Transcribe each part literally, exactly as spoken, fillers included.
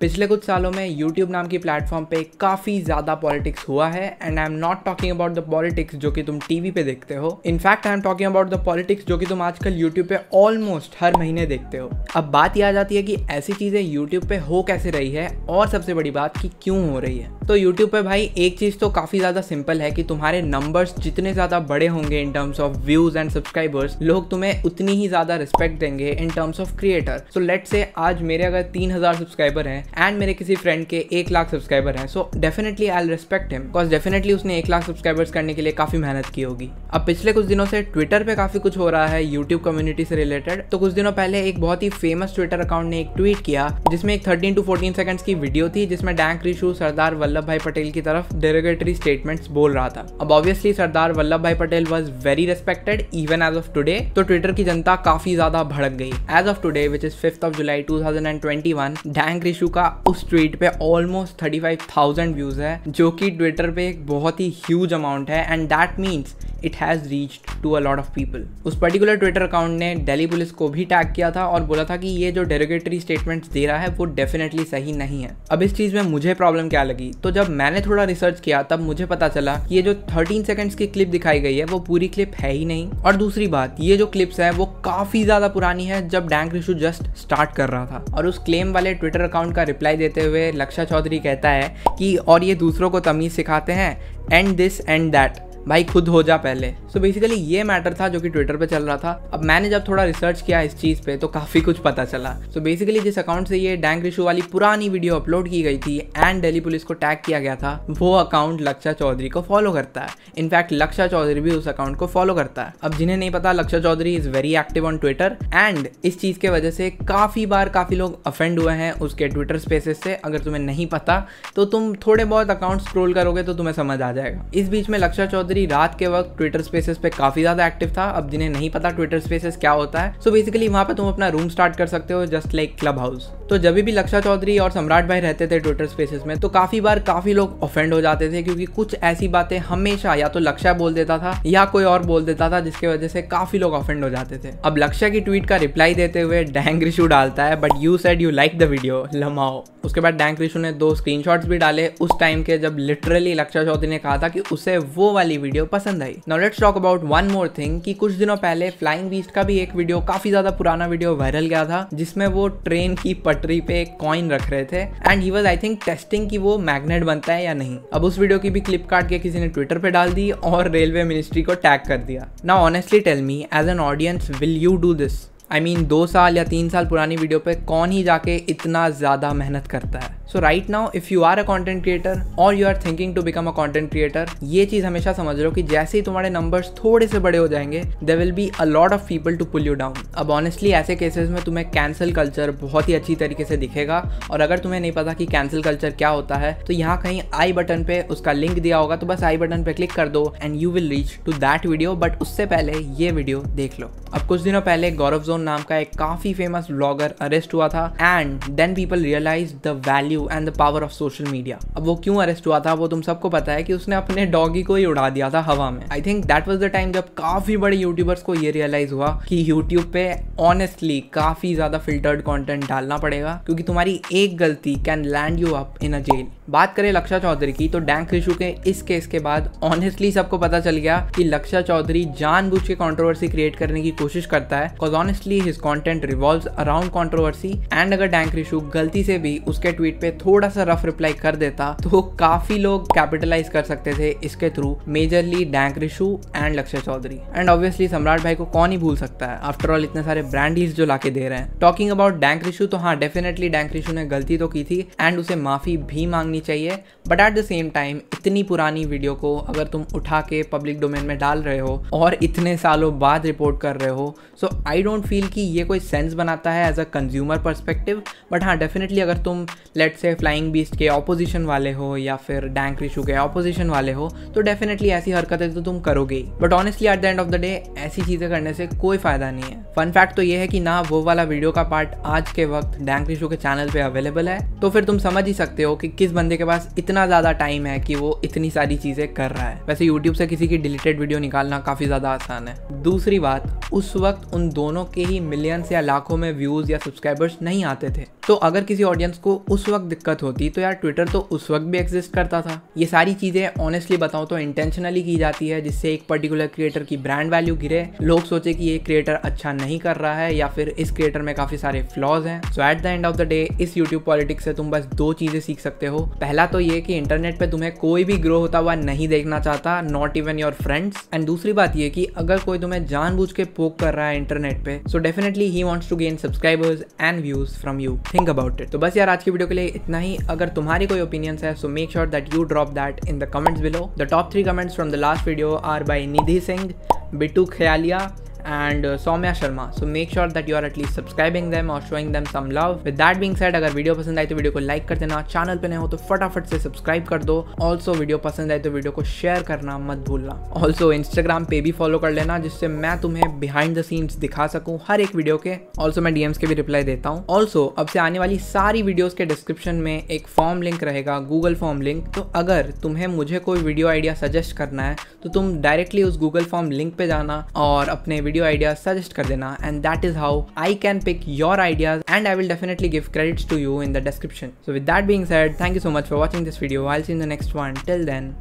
पिछले कुछ सालों में YouTube नाम की प्लेटफॉर्म पे काफ़ी ज़्यादा पॉलिटिक्स हुआ है and I am not talking about the politics जो कि तुम टीवी पे देखते हो। In fact I am talking about the politics जो कि तुम आजकल YouTube पे ऑलमोस्ट हर महीने देखते हो। अब बात ये आ जाती है कि ऐसी चीज़ें YouTube पे हो कैसे रही है और सबसे बड़ी बात कि क्यों हो रही है। तो YouTube पे भाई एक चीज़ तो काफ़ी ज़्यादा सिंपल है कि तुम्हारे नंबर्स जितने ज़्यादा बड़े होंगे in terms of views and subscribers, लोग तुम्हें उतनी ही ज़्यादा रिस्पेक्ट देंगे in terms of creator. So let's say आज मेरे अगर तीन हज़ार सब्सक्राइबर हैं एंड मेरे किसी फ्रेंड के एक लाख सब्सक्राइबर हैं, so definitely I will respect him because definitely उसने एक लाख सब्सक्राइबर्स करने के लिए काफ़ी मेहनत की होगी। अब पिछले कुछ दिनों से ट्विटर पे काफ़ी कुछ हो रहा है यूट्यूब कम्युनिटी से रिलेटेड। तो कुछ दिनों पहले एक बहुत ही फेमस ट्विटर अकाउंट ने एक ट्वीट किया जिसमें एक थर्टीन टू फोर्टीन सेकंड्स की वीडियो थी जिसमें डैंक रिशु सरदार वल्लभ भाई पटेल की तरफ डेरोगेटरी स्टेटमेंट्स बोल रहा था। अब obviously Sardar Vallabh Bhai Patel was very respected even as of today. तो ट्विटर की जनता काफ़ी ज़्यादा भड़क गई। As of today which is fifth of July two thousand and twenty one dank Rishu का उस ट्वीट पे almost thirty five thousand views है जो कि ट्विटर पे एक बहुत ही ह्यूज अमाउंट है and that means it has reached to a lot of people. उस पर्टिकुलर ट्विटर अकाउंट ने दिल्ली पुलिस को भी टैग किया था और बोला था कि ये जो डेरोगेटरी स्टेटमेंट्स दे रहा है वो डेफिनेटली सही नहीं है। अब इस चीज़ में मुझे प्रॉब्लम क्या लगी, तो जब मैंने थोड़ा रिसर्च किया तब मुझे पता चला कि ये जो थर्टीन सेकेंड्स की क्लिप दिखाई गई है वो पूरी क्लिप है ही नहीं। और दूसरी बात, ये जो क्लिप्स है वो काफ़ी ज़्यादा पुरानी है जब डैंक रिशु जस्ट स्टार्ट कर रहा था। और उस क्लेम वाले ट्विटर अकाउंट का रिप्लाई देते हुए लक्षा चौधरी कहता है कि और ये दूसरों को तमीज़ सिखाते हैं, एंड दिस एंड दैट, भाई खुद हो जा पहले। सो बेसिकली ये मैटर था जो कि ट्विटर पे चल रहा था। अब मैंने जब थोड़ा रिसर्च किया इस चीज़ पे तो काफ़ी कुछ पता चला। सो बेसिकली जिस अकाउंट से ये डैंक रिशु वाली पुरानी वीडियो अपलोड की गई थी एंड दिल्ली पुलिस को टैग किया गया था, वो अकाउंट लक्षा चौधरी को फॉलो करता है। इनफैक्ट लक्षा चौधरी भी उस अकाउंट को फॉलो करता है। अब जिन्हें नहीं पता, Laksha Chaudhary is very active on Twitter and इस चीज़ के वजह से काफ़ी बार काफ़ी लोग अफेंड हुए हैं उसके ट्विटर स्पेसेस से। अगर तुम्हें नहीं पता तो तुम थोड़े बहुत अकाउंट स्क्रोल करोगे तो तुम्हें समझ आ जाएगा। इस बीच में लक्षा चौधरी रात के वक्त ट्विटर स्पेसेस पे काफी ज्यादा एक्टिव था। अब जिन्हें नहीं पता ट्विटर स्पेसेस क्या होता है, सो बेसिकली वहां पे तुम अपना रूम स्टार्ट कर सकते हो जस्ट लाइक क्लब हाउस। तो जब भी लक्षा चौधरी और सम्राट भाई रहते थे ट्विटर स्पेसेस में तो काफी बार काफी लोग ऑफेंड हो जाते थे क्योंकि कुछ ऐसी बातें हमेशा या तो लक्षा बोल देता था या कोई और बोल देता था जिसके वजह से काफी लोग ऑफेंड हो जाते थे। अब लक्षा की ट्वीट का रिप्लाई देते हुए डैंक रिशु डालता है, but you said you like the video लमाओ। उसके बाद डैंक रिशु ने दो स्क्रीनशॉट्स भी डाले उस टाइम के जब लिटरली लक्षा चौधरी ने कहा था कि उसे वो वाली वीडियो पसंद आई। Now let's talk about one more thing कि कुछ दिनों पहले फ्लाइंग बीस्ट का भी एक वीडियो, काफी ज्यादा पुराना वीडियो वायरल गया था जिसमें वो ट्रेन की पटरी पे एक कॉइन रख रहे थे and he was I think testing कि वो मैग्नेट बनता है या नहीं। अब उस वीडियो की भी क्लिप काट के किसी ने ट्विटर पे डाल दी और रेलवे मिनिस्ट्री को टैग कर दिया। Now honestly tell me as an audience, will you do this? I I mean mean, दो साल या तीन साल पुरानी वीडियो पे कौन ही जाके इतना ज़्यादा मेहनत करता है। So right now if you are a content creator और you are thinking to become a content creator, ये चीज़ हमेशा समझ लो कि जैसे ही तुम्हारे नंबर्स थोड़े से बड़े हो जाएंगे there will be a lot of people to pull you down. अब ऑनेस्टली ऐसे केसेस में तुम्हें कैंसिल कल्चर बहुत ही अच्छी तरीके से दिखेगा। और अगर तुम्हें नहीं पता कि कैंसिल कल्चर क्या होता है तो यहाँ कहीं आई बटन पे उसका लिंक दिया होगा, तो बस आई बटन पे क्लिक कर दो and you will reach to that video, but उससे पहले ये वीडियो देख लो। अब कुछ दिनों पहले गौरव नाम का एक काफी फेमस ब्लॉगर अरेस्ट हुआ था and then people realise the value and the power of social media. अब वो क्यों अरेस्ट हुआ था वो तुम सबको पता है कि उसने अपने डॉगी को ही उड़ा दिया था हवा में। I think that was the time जब काफी बड़े यूट्यूबर्स को ये रियलाइज हुआ कि यूट्यूब पे ऑनेस्टली काफी ज्यादा फिल्टर्ड कंटेंट डालना पड़ेगा क्योंकि तुम्हारी एक गलती can land you up in a jail. बात करें लक्षा चौधरी की तो डैंक रिशु के इस केस के बाद ऑनेस्टली सबको पता चल गया कि लक्षा चौधरी जानबूझ के कंट्रोवर्सी क्रिएट करने की कोशिश करता है because honestly his content revolves around controversy and अगर डैंक रिशु गलती से भी उसके ट्वीट पे थोड़ा सा रफ रिप्लाई कर देता तो काफी लोग कैपिटलाइज कर सकते थे इसके through, majorly dank Rishu and Lakshya Chaudhary and obviously Samrat भाई को कौन ही भूल सकता है, आफ्टर ऑल इतने सारे ब्रांड डील्स जो लाके दे रहे हैं। टॉकिंग अबाउट डैंक रिशु, तो हाँ डेफिनेटली डैंक रिशु ने गलती तो की थी एंड उसे माफी भी मांगनी चाहिए, but at the same time इतनी पुरानी वीडियो को अगर तुम उठा के पब्लिक डोमेन में डाल रहे हो और इतने सालों बाद रिपोर्ट कर रहे हो, सो आई डोंट फील कि ये कोई सेंस बनाता है as a consumer perspective. But हाँ डेफिनेटली अगर तुम लेट्स से फ्लाइंग बीस्ट के ऑपोजिशन वाले हो या फिर डैंक रिशु के ऑपोजिशन वाले हो तो डेफिनेटली ऐसी हरकतें तो तुम करोगे ही, but honestly at the end of the day ऐसी चीज़ें करने से कोई फ़ायदा नहीं है। फन फैक्ट तो ये है कि ना वो वाला वीडियो का पार्ट आज के वक्त डैंक रिशु के चैनल पर अवेलेबल है, तो फिर तुम समझ ही सकते हो कि किस बंदे के पास इतना ज़्यादा टाइम है कि वो इतनी सारी चीज़ें कर रहा है। वैसे यूट्यूब से किसी की डिलीटेड वीडियो निकालना काफ़ी ज़्यादा आसान है। दूसरी बात, उस वक्त उन दोनों के ही मिलियंस या लाखों में व्यूज़ या सब्सक्राइबर्स नहीं आते थे। तो अगर किसी ऑडियंस को उस वक्त दिक्कत होती तो यार ट्विटर तो उस वक्त भी एग्जिस्ट करता था। ये सारी चीज़ें ऑनेस्टली बताऊँ तो इंटेंशनली की जाती है, जिससे एक पर्टिकुलर क्रिएटर की ब्रांड वैल्यू गिरे, लोग सोचे कि ये क्रिएटर अच्छा नहीं कर रहा है या फिर इस क्रिएटर में काफ़ी सारे फ्लॉज हैं। So at the end of the day इस यूट्यूब पॉलिटिक्स से तुम बस दो चीज़ें सीख सकते हो। पहला तो ये कि इंटरनेट पे तुम्हें कोई भी ग्रो होता हुआ नहीं देखना चाहता, not even your friends. And दूसरी बात ये कि अगर कोई तुम्हें जानबूझ के पोक कर रहा है इंटरनेट पे, so definitely he wants to gain subscribers and views from you. Think about it. तो बस यार आज की वीडियो के लिए इतना ही। अगर तुम्हारी कोई ओपिनियंस है so make sure that you drop that in the comments below. The top three comments from the last video are by Nidhi Singh, Bittu खयालिया and uh, Saumya Sharma. So make sure that you are at least subscribing them or showing them some love. With that being said, अगर video पसंद आए तो video को like कर देना, channel पे नए हो तो फटाफट से सब्सक्राइब कर दो। ऑल्सो वीडियो पसंद आए तो वीडियो को शेयर करना मत भूलना। ऑल्सो इंस्टाग्राम पे भी फॉलो कर लेना, जिससे मैं तुम्हें बिहाइंड द सीन्स दिखा सकूँ हर एक वीडियो के। ऑल्सो मैं डीएम्स के भी रिप्लाई देता हूँ। ऑल्सो अब से आने वाली सारी वीडियोज़ के डिस्क्रिप्शन में एक फॉर्म लिंक रहेगा, गूगल फॉर्म लिंक। तो अगर तुम्हें मुझे कोई वीडियो आइडिया सजेस्ट करना है तो तुम डायरेक्टली उस गूगल फॉर्म लिंक पे जाना और अपने वीडियो आइडिया सजेस्ट कर देना। And that is how I can pick your ideas and I will definitely give credits to you in the description. So with that being said, thank you so much for watching this video. I will see in the next one. Till then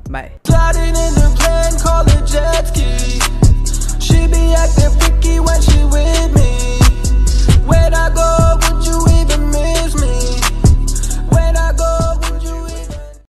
bye.